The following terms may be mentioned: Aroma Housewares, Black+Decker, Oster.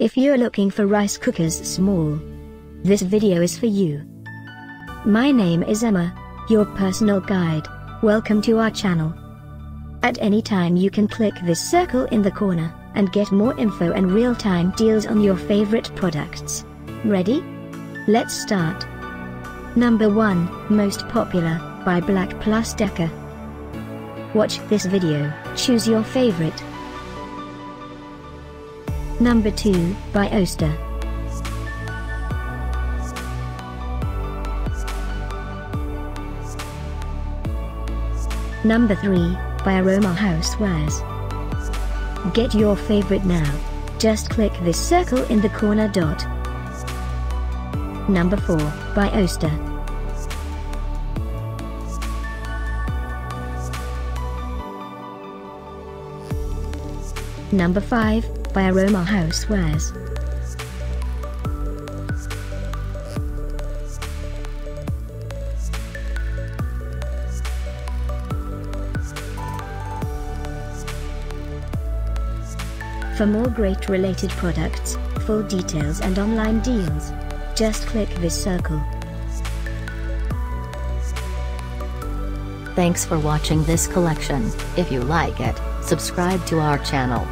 If you're looking for rice cookers small, this video is for you. My name is Emma, your personal guide. Welcome to our channel. At any time you can click this circle in the corner, and get more info and real-time deals on your favorite products. Ready? Let's start. Number 1, Most Popular, by Black+Decker. Watch this video, choose your favorite. Number 2, by Oster. Number 3, by Aroma Housewares. Get your favorite now. Just click this circle in the corner dot. Number 4, by Oster. Number 5, by Aroma Housewares. For more great related products, full details and online deals, just click this circle. Thanks for watching this collection. If you like it, subscribe to our channel.